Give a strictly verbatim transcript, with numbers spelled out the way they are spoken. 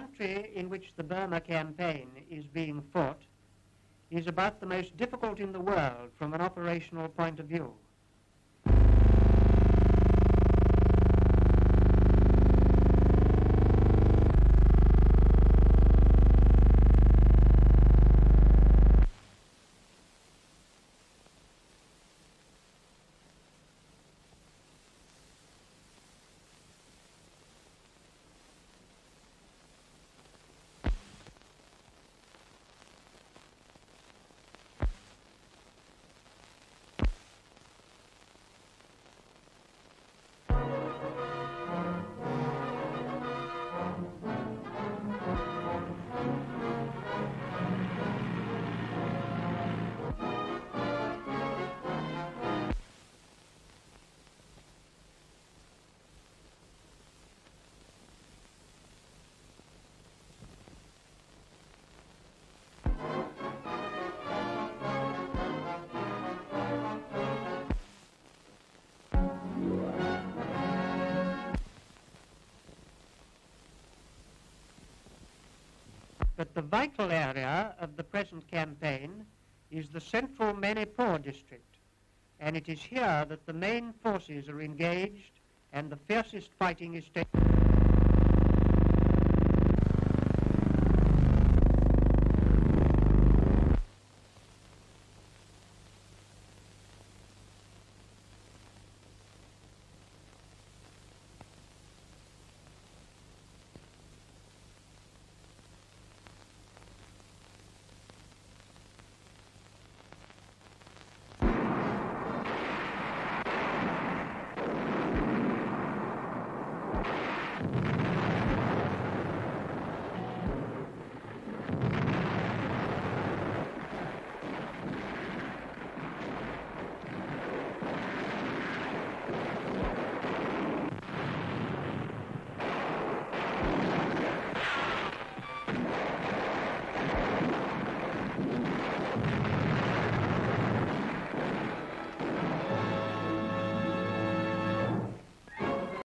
country in which the Burma campaign is being fought is about the most difficult in the world from an operational point of view. But the vital area of the present campaign is the central Manipur district, and it is here that the main forces are engaged and the fiercest fighting is taking place. Thank you.